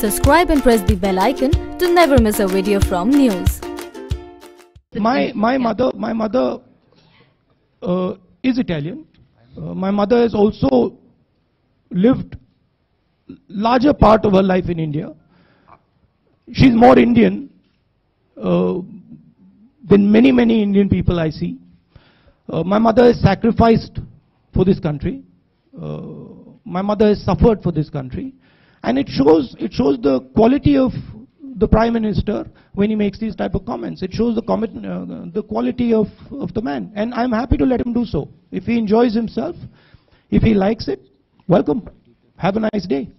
subscribe and press the bell icon to never miss a video from news. My mother is Italian. My mother has also lived larger part of her life in India. She's more Indian than many Indian people I see. My mother has sacrificed for this country. My mother has suffered for this country, and it shows the quality of the Prime Minister when he makes these type of comments. It shows the quality of the man, and I'm happy to let him do so. If he enjoys himself, if he likes it, welcome. Have a nice day.